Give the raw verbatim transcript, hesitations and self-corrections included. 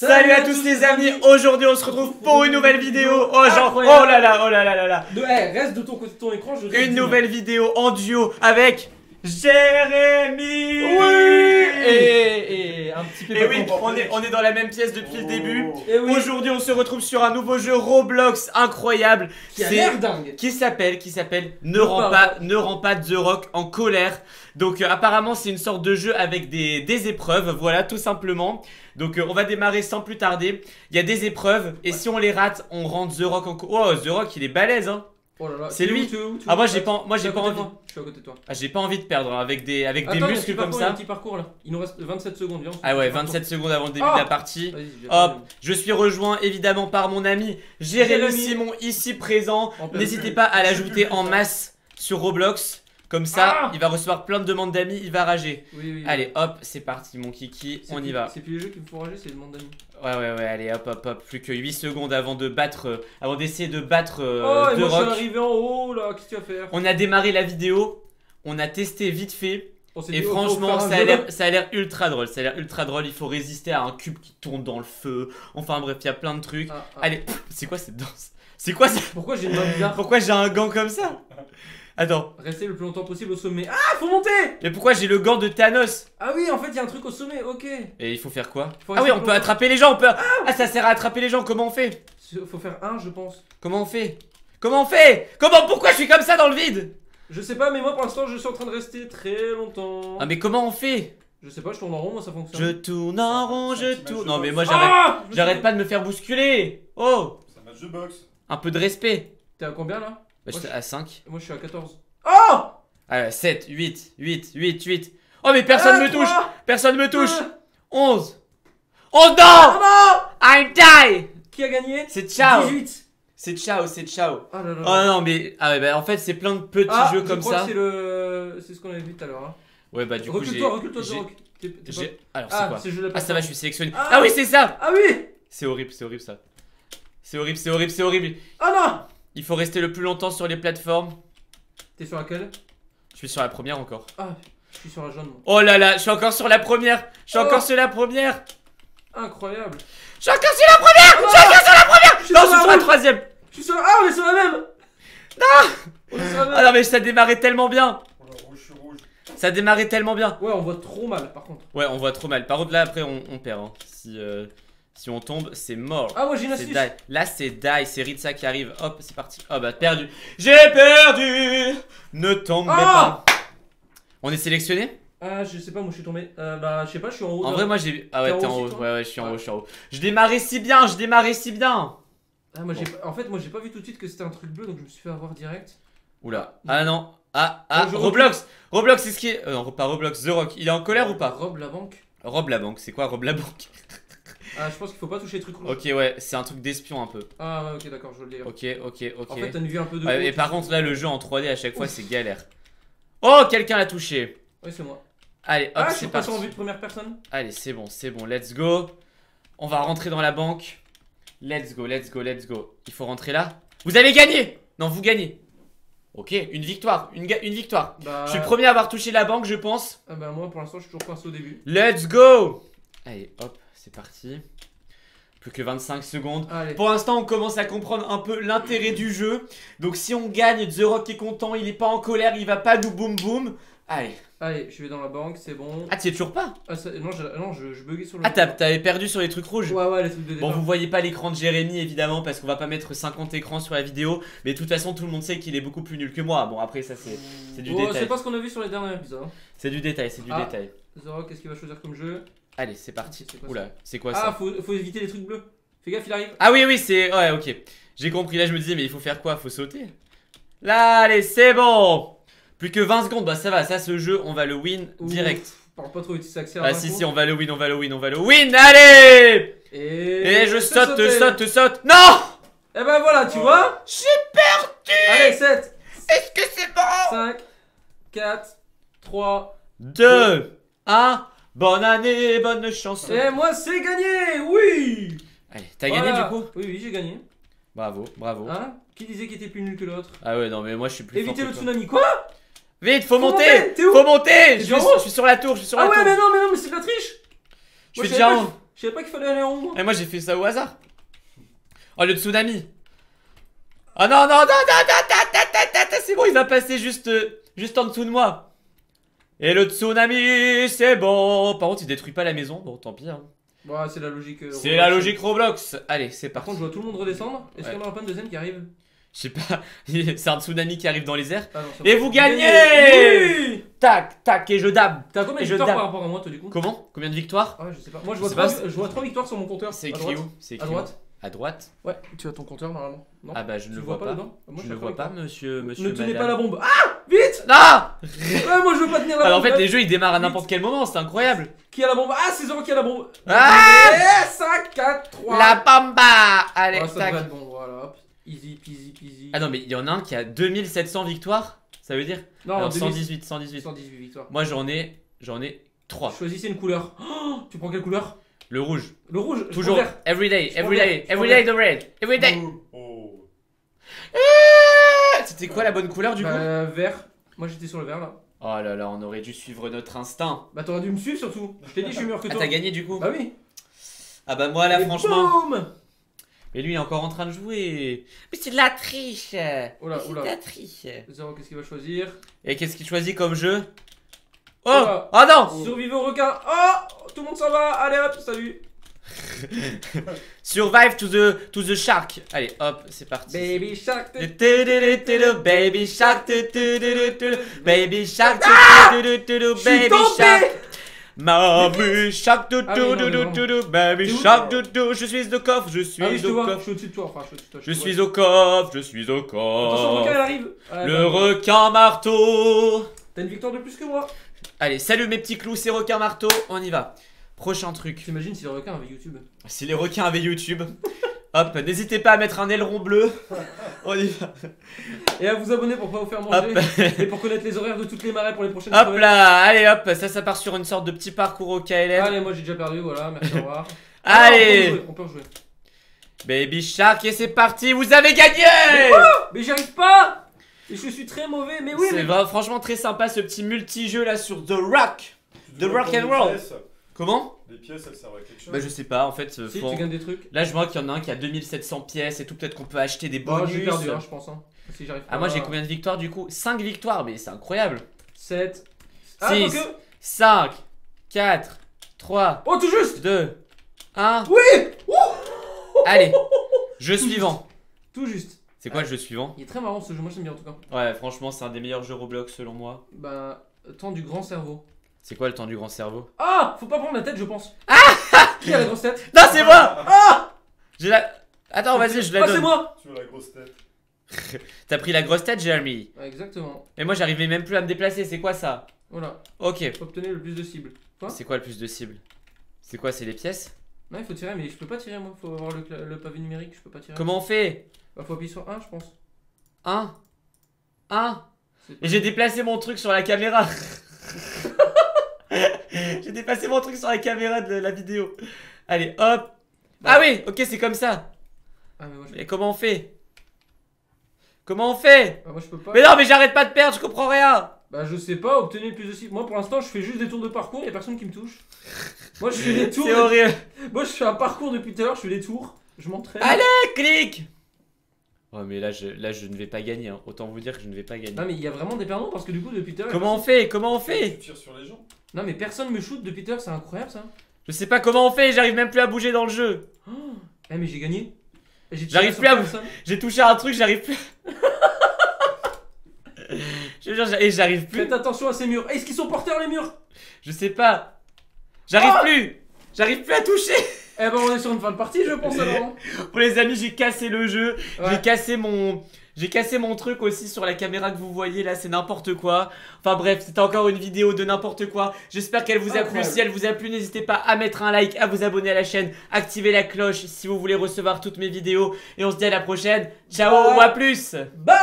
Salut à tous les amis, aujourd'hui on se retrouve pour une nouvelle vidéo. Oh genre, oh là là, oh là là là là. De, hey, reste de ton côté de ton écran. Je une nouvelle non. vidéo en duo avec Jérémy. Oui. Et, et un petit peu. Et oui, on est, on est dans la même pièce depuis oh. le début. Oui. Aujourd'hui on se retrouve sur un nouveau jeu Roblox incroyable. Qui a l'air dingue. Qui s'appelle, qui s'appelle Ne rend pas, ne rend pas The Rock en colère. Donc euh, apparemment c'est une sorte de jeu avec des, des épreuves, voilà tout simplement. Donc euh, on va démarrer sans plus tarder. Il y a des épreuves et ouais. si on les rate, on rentre The Rock en... Oh, The Rock il est balèze hein. Oh c'est lui. Où, tu es où, tu ah moi j'ai pas, moi j'ai pas envie. Je suis à côté de toi. Ah j'ai pas envie de perdre hein, avec des, avec Attends, des muscles comme ça. Un petit parcours là. Il nous reste vingt-sept secondes. Viens, ah ouais, vingt-sept secondes avant le début oh de la partie. Hop, je suis rejoint évidemment par mon ami Jérémy Simon ici présent. N'hésitez pas à l'ajouter en masse sur Roblox. Comme ça, ah il va recevoir plein de demandes d'amis, il va rager. Oui, oui, oui. Allez, hop, c'est parti, mon kiki, on plus, y va. C'est plus les jeux qui me font rager, c'est les demandes d'amis. Ouais, ouais, ouais, allez, hop, hop, hop. Plus que huit secondes avant de battre, euh, avant d'essayer de battre euh, oh, The Rock. Oh, je suis arrivé en haut, là, qu'est-ce que tu vas faire? On a démarré la vidéo, on a testé vite fait. Et franchement ça a l'air ultra drôle, ça a l'air ultra drôle, il faut résister à un cube qui tourne dans le feu, enfin bref il y a plein de trucs. Ah, ah. Allez, c'est quoi cette danse? C'est quoi ça? Pourquoi j'ai une main bizarre? Pourquoi j'ai un gant comme ça? Attends. Restez le plus longtemps possible au sommet. Ah faut monter! Mais pourquoi j'ai le gant de Thanos? Ah oui en fait il y a un truc au sommet, ok. Et il faut faire quoi? Faut ah oui on peut attraper les gens, on peut... Ah, ah ça sert à attraper les gens, comment on fait? Faut faire un je pense. Comment on fait? Comment on fait? Comment? Pourquoi je suis comme ça dans le vide? Je sais pas, mais moi pour l'instant je suis en train de rester très longtemps. Ah mais comment on fait? Je sais pas, je tourne en rond, moi ça fonctionne. Je tourne en rond, je tourne. Non mais moi j'arrête, ah j'arrête pas de me faire bousculer. Oh. C'est un match de boxe. Un peu de respect. T'es à combien là? Bah j'étais à cinq. Moi je suis à quatorze. Oh ah, sept, huit, huit, huit, huit. Oh mais personne ah, me touche. Personne me touche. Onze. Onze non ah, non I'm die. Qui a gagné? C'est ciao. dix-huit. C'est ciao, c'est ciao. Oh, là, là, là. Oh non mais ah ouais, bah, en fait c'est plein de petits ah, jeux comme ça. C'est le... ce qu'on avait vu tout à l'heure. Hein. Ouais bah du recule coup j'ai. Recule-toi, recule-toi. Alors c'est ah, quoi jeu de Ah ça va, je suis sélectionné. Ah, ah oui c'est ça. Ah oui. C'est horrible, c'est horrible ça. C'est horrible, c'est horrible, c'est horrible. Ah non. Il faut rester le plus longtemps sur les plateformes. T'es sur laquelle? Je suis sur la première encore. Ah je suis sur la jaune. Oh là là, je suis encore sur la première. Je suis oh. encore sur la première. Incroyable. Je suis encore sur la première. Je suis encore sur la première. Je non, je suis sur la troisième. Je suis sur la... Ah, on est sur la même. Non. On est sur la même. Ah non mais ça démarrait tellement bien. Ça démarrait tellement bien. Ouais, on voit trop mal par contre. Ouais, on voit trop mal. Par contre là après on, on perd. Hein. Si euh, si on tombe, c'est mort. Ah moi ouais, j'ai une astuce. Là c'est die, c'est Ritza qui arrive. Hop, c'est parti. Oh bah perdu. J'ai perdu. Ne tombe ah pas. On est sélectionné? Ah je sais pas, moi je suis tombé, euh, bah je sais pas, je suis en haut. En vrai moi j'ai... Ah ouais t'es en haut, ouais ouais je suis en haut, je suis en haut. Je démarrais si bien, je démarrais si bien. Ah moi j'ai... En fait moi j'ai pas vu tout de suite que c'était un truc bleu donc je me suis fait avoir direct. Oula, ah non, ah, ah, Roblox, Roblox c'est ce qui est... Non pas Roblox, The Rock, il est en colère ou pas? Rob la banque. Rob la banque, c'est quoi Rob la banque? Ah je pense qu'il faut pas toucher les trucs rouges. Ok ouais, c'est un truc d'espion un peu. Ah ouais ok d'accord, je veux le lire. Ok ok ok. En fait t'as une vue un peu de... Et par contre là le jeu en trois D à chaque fois c'est galère. Oh quelqu'un l'a touché. Oui c'est moi. Allez, hop, ah, c'est parti. En vue de première personne. Allez, c'est bon, c'est bon, let's go. On va rentrer dans la banque. Let's go, let's go, let's go. Il faut rentrer là. Vous avez gagné. Non, vous gagnez. Ok, une victoire, une, une victoire. Bah... Je suis le premier à avoir touché la banque, je pense. Ah bah moi, pour l'instant, je suis toujours coincé au début. Let's go. Allez, hop, c'est parti. Plus que vingt-cinq secondes. Allez. Pour l'instant, on commence à comprendre un peu l'intérêt du jeu. Donc si on gagne, The Rock est content, il est pas en colère, il va pas nous boum boum. Allez. Allez, je vais dans la banque, c'est bon. Ah, tu es toujours pas? Ah, ça, non, je, non, je, je buguais sur le... Ah, t'avais perdu sur les trucs rouges? Ouais, ouais, les trucs de départ. Bon, vous voyez pas l'écran de Jérémy, évidemment, parce qu'on va pas mettre cinquante écrans sur la vidéo. Mais de toute façon, tout le monde sait qu'il est beaucoup plus nul que moi. Bon, après, ça, c'est du oh, détail. C'est pas ce qu'on a vu sur les derniers épisodes. C'est du détail, c'est du ah, détail. The Rock, qu'est-ce qu'il va choisir comme jeu? Allez, c'est parti. Oula, c'est quoi ça? Ah, faut, faut éviter les trucs bleus. Fais gaffe, il arrive. Ah, oui, oui, c'est... Ouais, ok. J'ai compris. Là, je me disais, mais il faut faire quoi? Faut sauter. Là, allez, c'est bon. Plus que vingt secondes, bah ça va, ça ce jeu, on va le win Ouh, direct. Parle pas trop vite, ça accélère. Ah si, si, on va le win, on va le win, on va le win, allez. Et, Et je saute, saute, saute, saute, non. Et ben voilà, tu oh. vois. J'ai perdu. Allez, sept. Est-ce que c'est bon? Cinq, quatre, trois, deux, un. Bonne année, bonne chance. Et moi, c'est gagné, oui. Allez, t'as voilà. gagné du coup? Oui, oui, j'ai gagné. Bravo, bravo. Hein? Qui disait qu'il était plus nul que l'autre? Ah ouais, non mais moi je suis plus... Évitez le tsunami, quoi? Vite, faut, faut monter, monter Faut monter je suis, je suis sur la tour, je suis sur ah la ouais, tour. Ah ouais, mais non, mais non, mais c'est de la triche. Je suis déjà en... Je savais pas qu'il fallait aller en haut. Et moi j'ai fait ça au hasard. Oh le tsunami. Oh non non non non non non. C'est bon, il va passer juste juste en dessous de moi. Et le tsunami, c'est bon. Par contre il détruit pas la maison, bon tant pis hein. Bon, c'est la logique Roblox. C'est la logique Roblox. Allez c'est parti. Par contre je vois tout le monde redescendre. Est-ce qu'on aura pas une deuxième qui arrive? Je sais pas, c'est un tsunami qui arrive dans les airs. Ah non, et vous gagnez oui. Tac, tac, et je dab. T'as combien de victoires par rapport à moi toi du coup? Comment? Combien de victoires? Ah, je sais pas. Moi je vois, trois, pas, je vois trois victoires sur mon compteur. C'est écrit où? C'est écrit à droite. À droite? Ouais, tu as ton compteur normalement. Non. Ah bah je tu ne le vois pas. Pas. Moi, je ne vois pas monsieur, monsieur. Ne tenez pas la bombe. Ah vite. Ah ouais, moi je veux pas tenir la bombe. Alors, en fait les jeux ils démarrent à n'importe quel moment, c'est incroyable. Qui a la bombe? Ah c'est Zoro qui a la bombe. Ah cinq, quatre, trois. La bomba. Allez tac. Easy peasy peasy. Ah non mais il y en a un qui a deux mille sept cents victoires. Ça veut dire non, alors, cent dix-huit victoires. Moi j'en ai j'en ai trois. Choisissez une couleur. Oh, tu prends quelle couleur? Le rouge. Le rouge. Toujours. Everyday, everyday, everyday the red. Everyday. Oh. Ah, c'était quoi la bonne couleur du bah, coup? euh, Vert. Moi j'étais sur le vert là. Oh là là, on aurait dû suivre notre instinct. Bah t'aurais dû me suivre surtout. Je t'ai dit je suis meilleur que toi. Ah t'as gagné du coup? Bah oui. Ah bah moi là et franchement. Boum. Mais lui il est encore en train de jouer. Mais c'est de la triche. Oh là, c'est de la triche. Zéro, qu'est-ce qu'il va choisir? Et qu'est-ce qu'il choisit comme jeu? Oh, oh, oh non oh. Survivez au requin. Oh, tout le monde s'en va. Allez hop, salut. Survive to the, to the shark. Allez hop, c'est parti. Baby shark. Baby shark. Baby shark. Baby shark. Baby shark doudou doudou doudou, baby shark doudou, je suis au coffre, je suis au coffre. Je suis au-dessus de toi, enfin je suis au-dessus de toi. Je suis au coffre, je suis au coffre. Attention, le requin arrive. Le requin marteau. T'as une victoire de plus que moi. Allez, salut mes petits clous, c'est requin marteau, on y va. Prochain truc. T'imagines si les requins avaient YouTube? Si les requins avaient YouTube. Hop, n'hésitez pas à mettre un aileron bleu. On y va. Et à vous abonner pour pas vous faire manger. Hop. Et pour connaître les horaires de toutes les marées pour les prochaines Hop soirées. Là, allez hop, ça ça part sur une sorte de petit parcours au K L M. Allez, moi j'ai déjà perdu, voilà, merci, au revoir. Allez ah, on peut rejouer. Baby Shark, et c'est parti, vous avez gagné. Mais, mais j'y arrive pas. Et je suis très mauvais, mais oui. C'est mais... franchement très sympa ce petit multi-jeu là sur The Rock. The Rock and Roll. Comment? Les pièces elles servent à quelque chose? Bah je sais pas en fait. Si font... tu gagnes des trucs. Là je vois qu'il y en a un qui a deux mille sept cents pièces et tout, peut-être qu'on peut acheter des bonus. Bah, j'ai perdu hein, je pense hein. Si j'arrive pas. Ah moi j'ai combien de victoires du coup? cinq victoires, mais c'est incroyable. sept. Ah, six. Que... cinq, quatre, trois. Oh tout juste. deux, un. Oui. Ouh. Allez. Jeu tout suivant. Juste. Tout juste. C'est quoi ah, le jeu suivant? Il est très marrant ce jeu, moi j'aime bien en tout cas. Ouais franchement c'est un des meilleurs jeux Roblox selon moi. Bah temps du grand cerveau. C'est quoi le temps du grand cerveau? Ah, faut pas prendre la tête, je pense. Ah, qui a la grosse tête? Non, c'est moi. Ah, j'ai la. Attends, vas-y, je la donne. Ah, c'est moi. Tu veux la grosse tête? T'as pris la grosse tête, Jérémy. Ouais, exactement. Et moi, j'arrivais même plus à me déplacer. C'est quoi ça? Voilà. Ok. Obtenez le plus de cibles. C'est quoi le plus de cibles? C'est quoi? C'est les pièces? Non, il faut tirer, mais je peux pas tirer moi. Faut avoir le, le pavé numérique, je peux pas tirer. Comment on fait? Bah, faut appuyer sur un, je pense. un, un. Et j'ai déplacé mon truc sur la caméra. J'ai dépassé mon truc sur la caméra de la vidéo. Allez hop. Bah. Ah oui ok c'est comme ça ah, mais, moi, je... mais comment on fait? Comment on fait? Bah, moi, je peux pas. Mais non mais j'arrête pas de perdre, je comprends rien. Bah je sais pas, obtenez plus de cibles. Moi pour l'instant je fais juste des tours de parcours, y'a personne qui me touche. Moi je fais des tours. C'est de... horrible. Moi je fais un parcours depuis tout à l'heure, je fais des tours. Je m'entraîne. Allez clique. Ouais mais là je, là je ne vais pas gagner hein. Autant vous dire que je ne vais pas gagner. Non mais il y a vraiment des perdants parce que du coup depuis tout à l'heure. Comment on fait? Comment on fait? Tu tires sur les gens. Non mais personne me shoot depuis tout à l'heure, c'est incroyable ça. Je sais pas comment on fait, j'arrive même plus à bouger dans le jeu. Eh oh, mais j'ai gagné. J'arrive plus à personne. J'ai touché à un truc, j'arrive plus. Je jure, j'arrive plus. Faites attention à ces murs. Est-ce qu'ils sont porteurs les murs? Je sais pas. J'arrive oh plus. J'arrive plus à toucher. Eh ben on est sur une fin de partie je pense alors. Pour les amis j'ai cassé le jeu, ouais. J'ai cassé mon j'ai cassé mon truc aussi sur la caméra que vous voyez là, c'est n'importe quoi. Enfin bref c'était encore une vidéo de n'importe quoi. J'espère qu'elle vous a plu, si elle vous a plu n'hésitez pas à mettre un like, à vous abonner à la chaîne, activer la cloche si vous voulez recevoir toutes mes vidéos. Et on se dit à la prochaine, ciao, ou à plus. Bye.